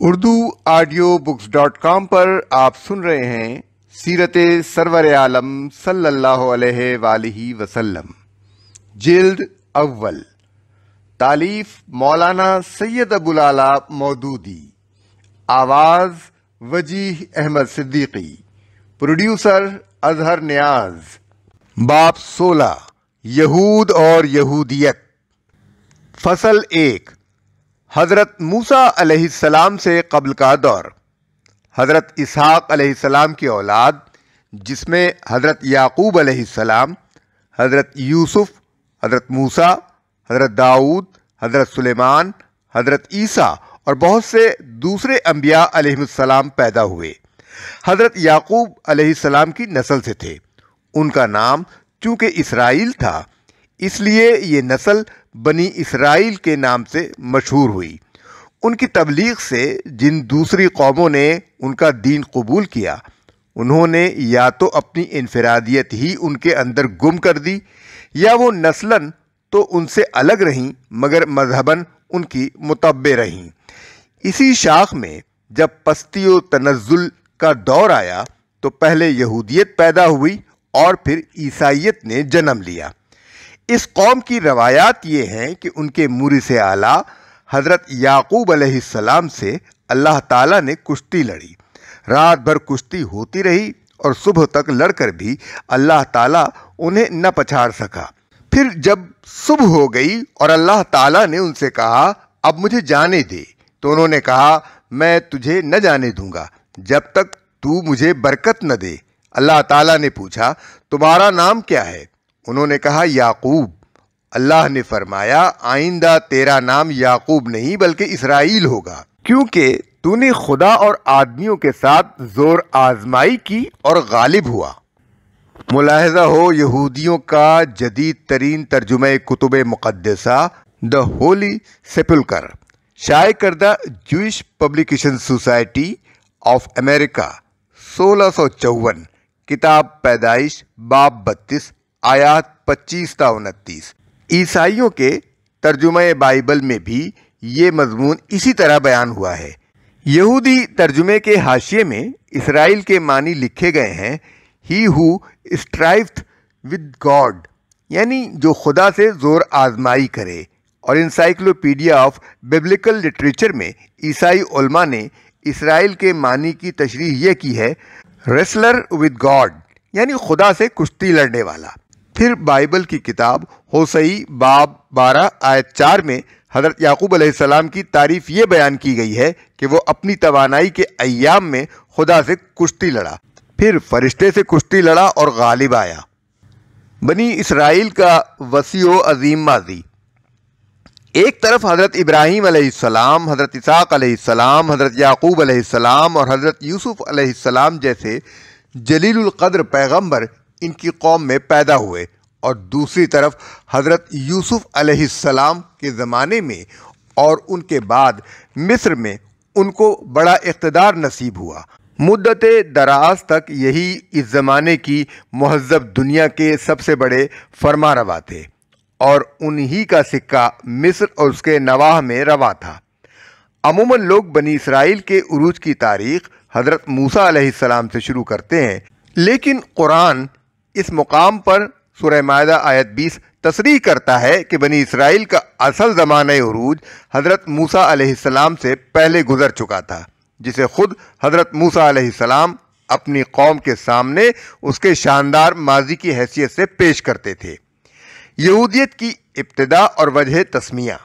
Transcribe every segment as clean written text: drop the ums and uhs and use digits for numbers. urduaudiobooks.com पर आप सुन रहे हैं सीरते सरवर आलम सल्लल्लाहु अलैहि वालिही वसल्लम, जिल्द अव्वल, तालीफ मौलाना सैयद अबुल मौदूदी, आवाज वजीह अहमद सिद्दीकी, प्रोड्यूसर अजहर नियाज। बाब 16, यहूद और यहूदियत। फसल 1, हज़रत मूसा अलैहिस्सलाम से कब्ल का दौर। हज़रत इसहाक़ अलैहिस्सलाम की औलाद, जिसमें हज़रत याक़ूब अलैहिस्सलाम, हज़रत यूसुफ़, हज़रत मूसा, हज़रत दाऊद, हज़रत सुलेमान, हज़रत ईसा और बहुत से दूसरे अम्बिया अलैहिस्सलाम पैदा हुए, हज़रत याक़ूब अलैहिस्सलाम की नस्ल से थे। उनका नाम चूँकि इसराइल था, इसलिए ये नस्ल बनी इसराइल के नाम से मशहूर हुई। उनकी तबलीग से जिन दूसरी कौमों ने उनका दीन कबूल किया, उन्होंने या तो अपनी इनफरादियत ही उनके अंदर गुम कर दी, या वो नस्लन तो उनसे अलग रहीं मगर मजहबन उनकी मुतब्बे रहीं। इसी शाख में जब पस्ती व तनज़्ज़ुल का दौर आया तो पहले यहूदियत पैदा हुई और फिर ईसाइयत ने जन्म लिया। इस कौम की रवायात ये हैं कि उनके मुरीसे आला हज़रत याक़ूब अलैहिस्सलाम से अल्लाह ताला ने कुश्ती लड़ी। रात भर कुश्ती होती रही और सुबह तक लड़कर भी अल्लाह ताला उन्हें न पछाड़ सका। फिर जब सुबह हो गई और अल्लाह ताला ने उनसे कहा, अब मुझे जाने दे, तो उन्होंने कहा, मैं तुझे न जाने दूंगा जब तक तू मुझे बरकत न दे। अल्लाह ताला ने पूछा, तुम्हारा नाम क्या है? उन्होंने कहा, याक़ूब। अल्लाह ने फरमाया, आइंदा तेरा नाम याक़ूब नहीं बल्कि इसराइल होगा, क्योंकि तूने खुदा और आदमियों के साथ ज़ोर आज़माई की और गालिब हुआ। मुलाहज़ा हो, यहूदियों का जदीद तरीन तर्जुमे कुतुब मुक़द्दसा द होली सेपुलकर, शाये करदा Jewish publication society of America, 1654, किताब पैदाइश, बाब 32, आयात 25 से 29। ईसाइयों के तर्जुमे बाइबल में भी ये मजमून इसी तरह बयान हुआ है। यहूदी तर्जुमे के हाशिए में इसराइल के मानी लिखे गए हैं, he who strived with God, यानी जो खुदा से ज़ोर आज़माई करे। और इंसाइक्लोपीडिया ऑफ बिब्लिकल लिटरेचर में ईसाई उलमा ने इसराइल के मानी की तशरीह यह की है, रेसलर विद गॉड, यानी खुदा से कुश्ती लड़ने वाला। फिर बाइबल की किताब होशई बाब 12 आयत 4 में हज़रत याक़ूब अलैहिस्सलाम की तारीफ़ ये बयान की गई है कि वो अपनी तवानाई के अय्याम में खुदा से कुश्ती लड़ा, फिर फरिश्ते से कुश्ती लड़ा और गालिब आया। बनी इसराइल का वसी व अज़ीम माजी। एक तरफ हज़रत इब्राहीम अलैहिस्सलाम, हज़रत इसहाक़ अलैहिस्सलाम, हज़रत याक़ूब अलैहिस्सलाम और हज़रत यूसुफ़ अलैहिस्सलाम जैसे जलीलुल क़द्र पैगंबर इनकी कौम में पैदा हुए, और दूसरी तरफ हज़रत यूसुफ़ अलैहिस्सलाम के ज़माने में और उनके बाद मिस्र में उनको बड़ा इक़्तिदार नसीब हुआ। मुद्दत दराज तक यही इस ज़माने की महज़ब दुनिया के सबसे बड़े फरमा रवा थे, और उन्हीं का सिक्का मिस्र और उसके नवाह में रवा था। अमूमन लोग बनी इसराइल के उरूज की तारीख़ हज़रत मूसा अलैहिस्सलाम से शुरू करते हैं, लेकिन कुरान इस मुकाम पर सूरह मायदा आयत 20 तसरीह करता है कि बनी इसराइल का असल ज़माने उरूज हज़रत मूसा अलैहिस्सलाम से पहले गुज़र चुका था, जिसे ख़ुद हज़रत मूसा अलैहिस्सलाम अपनी कौम के सामने उसके शानदार माजी की हैसियत से पेश करते थे। यहूदियत की इब्तिदा और वजह तस्मिया।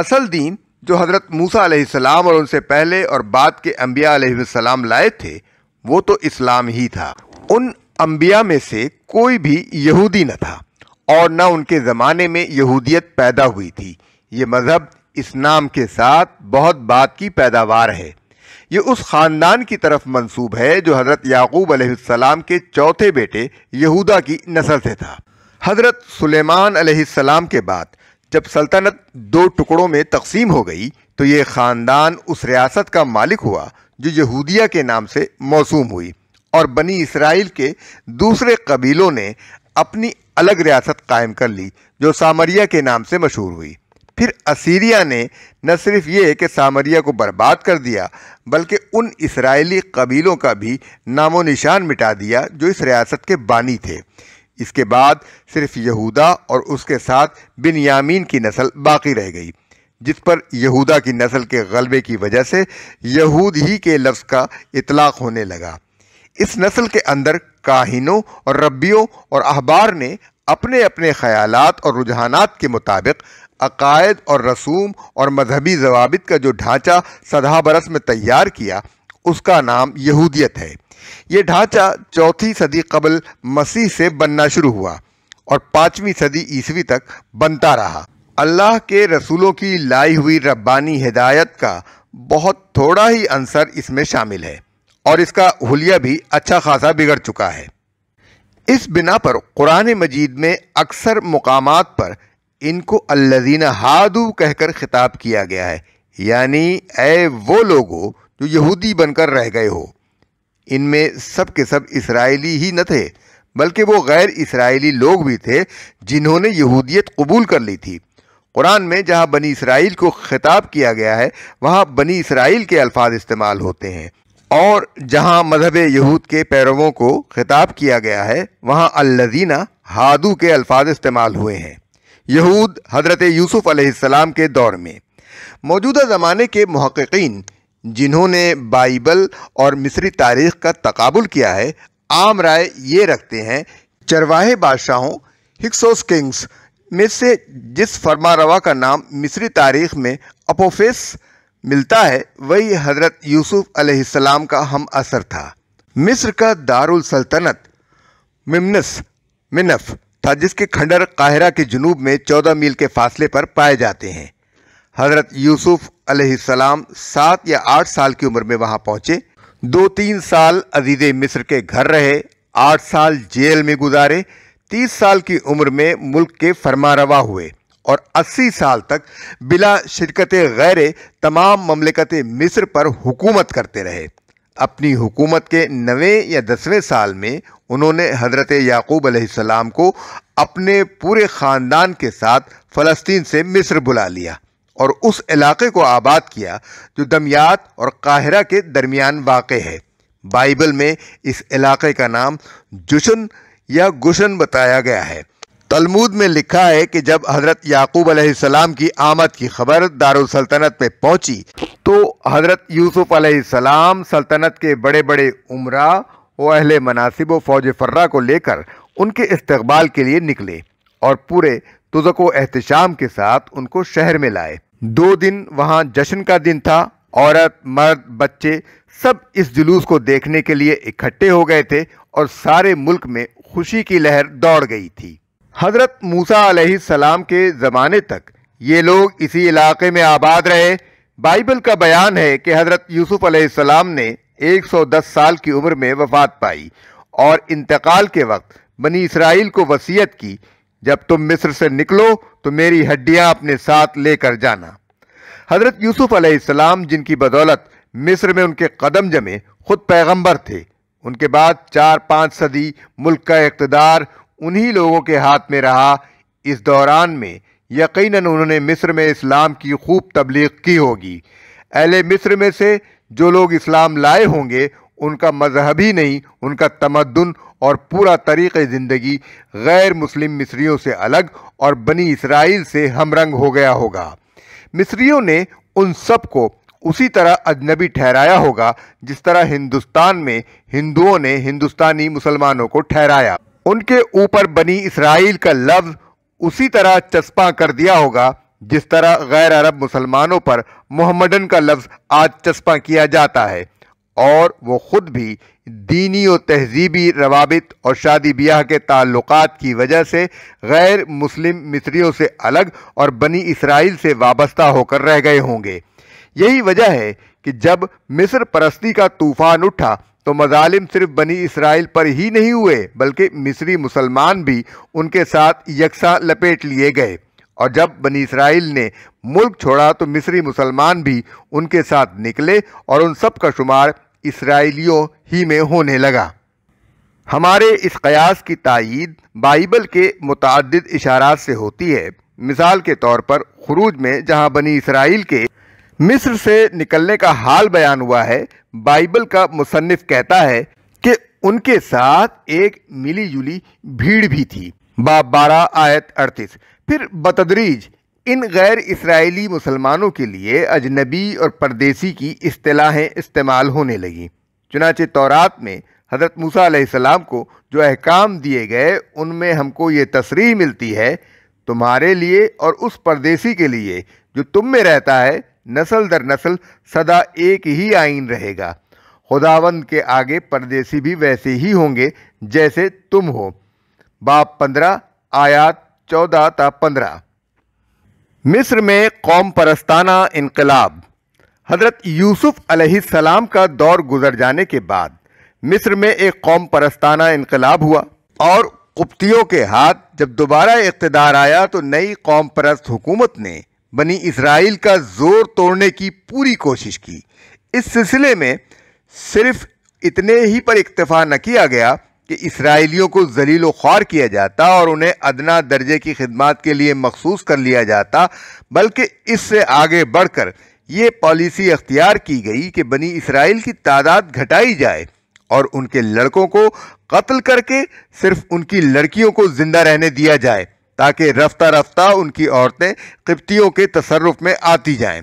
असल दीन जो हज़रत मूसा अलैहिस्सलाम और उनसे पहले और बाद के अम्बिया अलैहिस्सलाम लाए थे, वो तो इस्लाम ही था। उन अम्बिया में से कोई भी यहूदी न था और न उनके ज़माने में यहूदियत पैदा हुई थी। ये मज़हब इस नाम के साथ बहुत बाद की पैदावार है। ये उस ख़ानदान की तरफ मंसूब है जो हज़रत याक़ूब अलैहिस्सलाम के चौथे बेटे यहूदा की नस्ल से था। हज़रत सुलेमान अलैहिस्सलाम के बाद जब सल्तनत 2 टुकड़ों में तकसीम हो गई तो ये ख़ानदान उस रियासत का मालिक हुआ जो यहूदिया के नाम से मौसूम हुई, और बनी इसराइल के दूसरे कबीलों ने अपनी अलग रियासत कायम कर ली जो सामरिया के नाम से मशहूर हुई। फिर असीरिया ने न सिर्फ ये कि सामरिया को बर्बाद कर दिया बल्कि उन इस्राइली कबीलों का भी नामो निशान मिटा दिया जो इस रियासत के बानी थे। इसके बाद सिर्फ यहूदा और उसके साथ बिन्यामीन की नस्ल बाकी रह गई, जिस पर यहूदा की नस्ल के गलबे की वजह से यहूद ही के लफ्ज़ का इतलाक़ होने लगा। इस नस्ल के अंदर काहिनों और रब्बियों और अहबार ने अपने अपने ख़यालात और रुझानात के मुताबिक अकायद और रसूम और मजहबी जवाबित का जो ढांचा सदा बरस में तैयार किया उसका नाम यहूदियत है। ये ढांचा चौथी सदी कबल मसीह से बनना शुरू हुआ और पाँचवीं सदी ईसवी तक बनता रहा। अल्लाह के रसूलों की लाई हुई रब्बानी हिदायत का बहुत थोड़ा ही अंसर इसमें शामिल है और इसका हुलिया भी अच्छा खासा बिगड़ चुका है। इस बिना पर कुरान मजीद में अक्सर मुकामात पर इनको अल्लज़ीना हादू कहकर ख़िताब किया गया है, यानी ऐ वो लोगों जो यहूदी बनकर रह गए हो। इनमें सब के सब इसराइली ही न थे बल्कि वो गैर इसराइली लोग भी थे जिन्होंने यहूदियत कबूल कर ली थी। कुरान में जहाँ बनी इसराइल को ख़िताब किया गया है वहाँ बनी इसराइल के अल्फाज इस्तेमाल होते हैं और जहाँ मजहब यहूद के पैरवों को ख़िताब किया गया है वहाँ अल्लज़ीना हादू के अल्फाज इस्तेमाल हुए हैं। यहूद हज़रत यूसुफ़ अलैहिस्सलाम के दौर में मौजूदा ज़माने के मुहक़्क़िक़ीन जिन्होंने बाइबल और मिस्री तारीख़ का तकाबुल किया है आम राय ये रखते हैं चरवाहे बादशाहों हिक्सोस किंग्स में से जिस फरमारवा का नाम मिस्री तारीख़ में अपोफिस मिलता है वही हज़रत यूसुफ़ अलैहिस्सलाम का हम असर था। मिस्र का दारुल सल्तनत मिम्नस मिनफ़ था जिसके खंडर काहिरा के जुनूब में 14 मील के फासले पर पाए जाते हैं। हज़रत यूसुफ़ अलैहिस्सलाम 7 या 8 साल की उम्र में वहाँ पहुँचे, 2-3 साल अज़ीज़े मिस्र के घर रहे, 8 साल जेल में गुजारे, 30 साल की उम्र में मुल्क के फरमारवा हुए और 80 साल तक बिला शिरकत गैर तमाम ममलिकत मिस्र पर हुकूमत करते रहे। अपनी हुकूमत के 9वें या 10वें साल में उन्होंने हज़रत याकूब अलैहिस्सलाम को अपने पूरे ख़ानदान के साथ फ़लस्तीन से मिस्र बुला लिया और उस इलाक़े को आबाद किया जो दमियात और काहिरा के दरमियान वाक़े है। बाइबल में इस इलाक़े का नाम जुशन या गुशन बताया गया है। तलमूद में लिखा है कि जब हज़रत याकूब अलैहिस्सलाम की आमद की खबर दारुल सल्तनत में पहुंची तो हज़रत यूसुफ़ अलैहिस्सलाम सल्तनत के बड़े बड़े उमरा व अहले मनासिब व फौज फर्रा को लेकर उनके इस्तकबाल के लिए निकले और पूरे तुज़क व एहतिशाम के साथ उनको शहर में लाए। 2 दिन वहाँ जश्न का दिन था। औरत मर्द बच्चे सब इस जुलूस को देखने के लिए इकट्ठे हो गए थे और सारे मुल्क में खुशी की लहर दौड़ गई थी। हज़रत मूसा अलैहिस्सलाम के ज़माने तक ये लोग इसी इलाक़े में आबाद रहे। बाइबल का बयान है कि हज़रत यूसुफ़ अलैहिस्सलाम ने 110 साल की उम्र में वफ़ात पाई और इंतकाल के वक्त बनी इसराइल को वसीयत की, जब तुम मिस्र से निकलो तो मेरी हड्डियां अपने साथ लेकर जाना। हज़रत यूसुफ़ अलैहिस्सलाम जिनकी बदौलत मिस्र में उनके कदम जमे खुद पैगम्बर थे। उनके बाद 4-5 सदी मुल्क का इक़्तिदार उन्हीं लोगों के हाथ में रहा। इस दौरान में यकीनन उन्होंने मिस्र में इस्लाम की खूब तबलीग की होगी। अहले मिस्र में से जो लोग इस्लाम लाए होंगे उनका मजहब ही नहीं उनका तमद्दुन और पूरा तरीक़े ज़िंदगी गैर मुस्लिम मिस्रियों से अलग और बनी इसराइल से हमरंग हो गया होगा। मिस्रियों ने उन सब को उसी तरह अजनबी ठहराया होगा जिस तरह हिंदुस्तान में हिंदुओं ने हिंदुस्तानी मुसलमानों को ठहराया। उनके ऊपर बनी इसराइल का लफ्ज़ उसी तरह चस्पा कर दिया होगा जिस तरह गैर अरब मुसलमानों पर मोहम्मदन का लफ्ज़ आज चस्पा किया जाता है, और वो ख़ुद भी दीनी और तहजीबी रवाबित और शादी ब्याह के ताल्लुकात की वजह से गैर मुस्लिम मिस्रियों से अलग और बनी इसराइल से वाबस्ता होकर रह गए होंगे। यही वजह है कि जब मिस्र परस्ती का तूफ़ान उठा तो मज़ालिम सिर्फ बनी इसराइल पर ही नहीं हुए बल्कि मिस्री मुसलमान भी उनके साथ यकसा लपेट लिए गए, और जब बनी इसराइल ने मुल्क छोड़ा तो मिस्री मुसलमान भी उनके साथ निकले और उन सब का शुमार इसराइलियों ही में होने लगा। हमारे इस कयास की तायीद बाइबल के मुतअद्दिद इशारात से होती है मिसाल के तौर पर खुरूज में जहां बनी इसराइल के मिस्र से निकलने का हाल बयान हुआ है, बाइबल का मुसन्निफ कहता है कि उनके साथ एक मिली जुली भीड़ भी थी। बाब 12 आयत 38। फिर बतदरीज इन गैर इसराइली मुसलमानों के लिए अजनबी और परदेसी की इस्तिलाहें इस्तेमाल होने लगीं। चुनाचे तौरात में हज़रत मूसा अलैहिस्सलाम को जो अहकाम दिए गए उनमें हमको ये तसरीह मिलती है, तुम्हारे लिए और उस परदेसी के लिए जो तुम में रहता है नस्ल दर नस्ल सदा एक ही आइन रहेगा। खुदावंद के आगे परदेसी भी वैसे ही होंगे जैसे तुम हो। बाब 15 आयात 14 ता 15। मिस्र में कौम परस्ताना इनकलाब। हज़रत यूसुफ़ अलैहिस्सलाम का दौर गुजर जाने के बाद मिस्र में एक कौम परस्ताना इनकलाब हुआ और कुप्तियों के हाथ जब दोबारा इक़्तिदार आया तो नई कौम परस्त हुकूमत ने बनी इसराइल का जोर तोड़ने की पूरी कोशिश की। इस सिलसिले में सिर्फ इतने ही पर इक्तफ़ा न किया गया कि इसराइलियों को जलील व ख्वार किया जाता और उन्हें अदना दर्जे की खिदमत के लिए मखसूस कर लिया जाता, बल्कि इससे आगे बढ़कर ये पॉलिसी अख्तियार की गई कि बनी इसराइल की तादाद घटाई जाए और उनके लड़कों को कत्ल करके सिर्फ उनकी लड़कियों को ज़िंदा रहने दिया जाए ताकि रफ्ता रफ्ता उनकी औरतें क़िब्तियों के तसर्रुफ़ में आती जाएं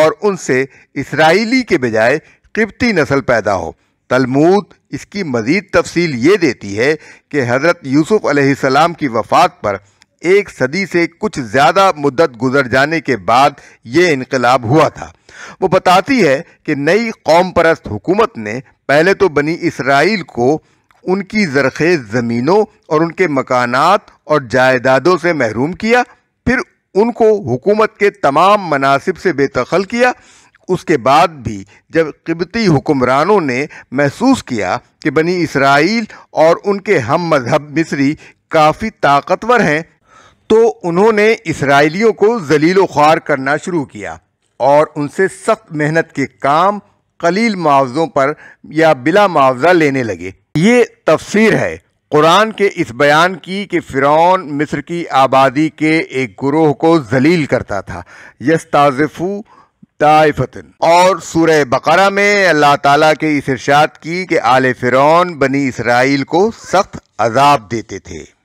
और उनसे इसराइली के बजाय क़िब्ती नस्ल पैदा हो। तलमूद इसकी मज़ीद तफसील ये देती है कि हज़रत यूसुफ़ अलैहिस्सलाम की वफ़ात पर एक सदी से कुछ ज़्यादा मुद्दत गुजर जाने के बाद ये इनकलाब हुआ था। वो बताती है कि नई कौम परस्त हुकूमत ने पहले तो बनी इसराइल को उनकी ज़रख़ेज़ ज़मीनों और उनके मकानात और जायदादों से महरूम किया, फिर उनको हुकूमत के तमाम मनासिब से बेदखल किया। उसके बाद भी जब क़िब्ती हुक्मरानों ने महसूस किया कि बनी इसराइल और उनके हम मजहब मिस्री काफ़ी ताकतवर हैं तो उन्होंने इसराइलियों को जलीलो ख्वार करना शुरू किया और उनसे सख्त मेहनत के काम कलील मुआवज़ों पर या बिला मुआवज़ा लेने लगे। ये तफसीर है कुरान के इस बयान की कि फ़िरौन मिस्र की आबादी के एक गुरोह को जलील करता था, यस्ताज़िफ़ू ताइफ़तन। और सूरह बकरा में अल्लाह ताला के इस इरशाद की कि आले फ़िरौन बनी इसराइल को सख्त अजाब देते थे।